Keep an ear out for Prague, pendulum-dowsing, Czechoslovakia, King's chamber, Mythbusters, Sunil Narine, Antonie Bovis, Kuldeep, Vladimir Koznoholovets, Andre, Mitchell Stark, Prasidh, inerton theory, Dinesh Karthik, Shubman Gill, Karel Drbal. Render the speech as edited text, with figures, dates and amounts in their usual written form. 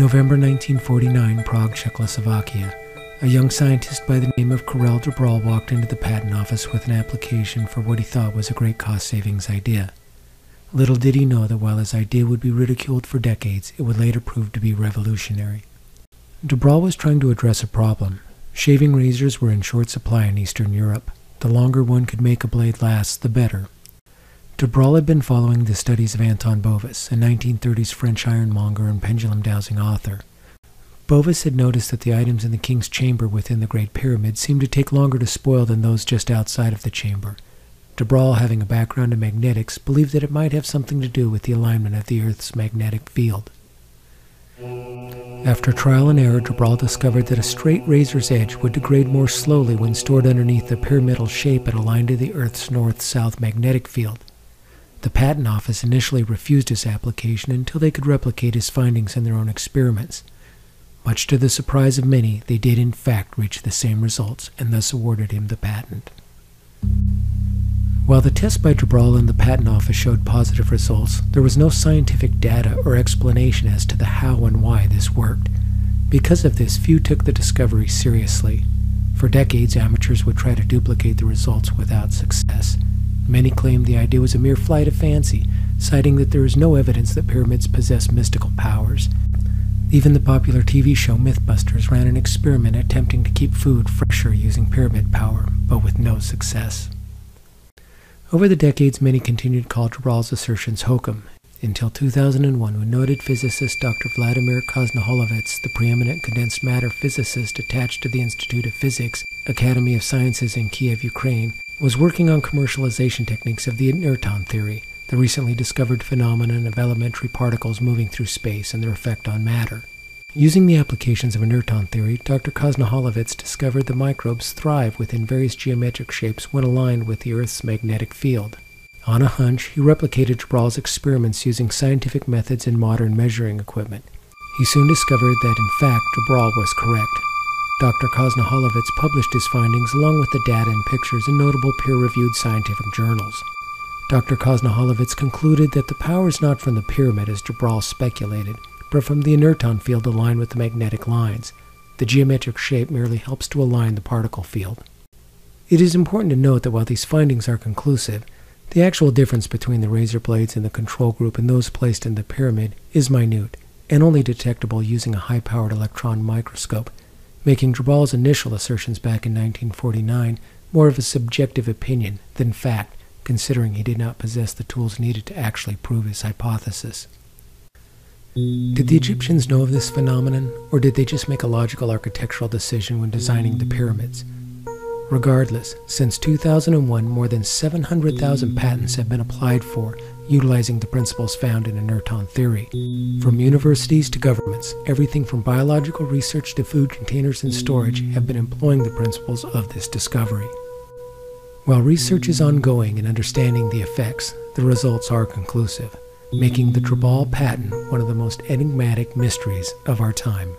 November 1949, Prague, Czechoslovakia, a young scientist by the name of Karel Drbal walked into the patent office with an application for what he thought was a great cost savings idea. Little did he know that while his idea would be ridiculed for decades, it would later prove to be revolutionary. Drbal was trying to address a problem. Shaving razors were in short supply in Eastern Europe. The longer one could make a blade last, the better. Drbal had been following the studies of Antonie Bovis, a 1930s French ironmonger and pendulum-dowsing author. Bovis had noticed that the items in the king's chamber within the Great Pyramid seemed to take longer to spoil than those just outside of the chamber. Drbal, having a background in magnetics, believed that it might have something to do with the alignment of the Earth's magnetic field. After trial and error, Drbal discovered that a straight razor's edge would degrade more slowly when stored underneath the pyramidal shape and aligned to the Earth's north-south magnetic field. The patent office initially refused his application until they could replicate his findings in their own experiments. Much to the surprise of many, they did in fact reach the same results and thus awarded him the patent. While the test by Drbal and the patent office showed positive results, there was no scientific data or explanation as to the how and why this worked. Because of this, few took the discovery seriously. For decades, amateurs would try to duplicate the results without success. Many claimed the idea was a mere flight of fancy, citing that there is no evidence that pyramids possess mystical powers. Even the popular TV show Mythbusters ran an experiment attempting to keep food fresher using pyramid power, but with no success. Over the decades, many continued to call Drbal's assertions hokum, until 2001 when noted physicist Dr. Vladimir Koznoholovets, the preeminent condensed matter physicist attached to the Institute of Physics, Academy of Sciences in Kiev, Ukraine, was working on commercialization techniques of the inerton theory, the recently discovered phenomenon of elementary particles moving through space and their effect on matter. Using the applications of inerton theory, Dr. Koznoholovets discovered that microbes thrive within various geometric shapes when aligned with the Earth's magnetic field. On a hunch, he replicated Drbal's experiments using scientific methods and modern measuring equipment. He soon discovered that, in fact, Drbal was correct. Dr. Koznoholovets published his findings along with the data and pictures in notable peer-reviewed scientific journals. Dr. Koznoholovets concluded that the power is not from the pyramid, as Drbal speculated, but from the inerton field aligned with the magnetic lines. The geometric shape merely helps to align the particle field. It is important to note that while these findings are conclusive, the actual difference between the razor blades in the control group and those placed in the pyramid is minute, and only detectable using a high-powered electron microscope, making Drbal's initial assertions back in 1949 more of a subjective opinion than fact, considering he did not possess the tools needed to actually prove his hypothesis. Did the Egyptians know of this phenomenon, or did they just make a logical architectural decision when designing the pyramids? Regardless, since 2001, more than 700,000 patents have been applied for, utilizing the principles found in inerton theory. From universities to governments, everything from biological research to food containers and storage have been employing the principles of this discovery. While research is ongoing in understanding the effects, the results are conclusive, making the Drbal patent one of the most enigmatic mysteries of our time.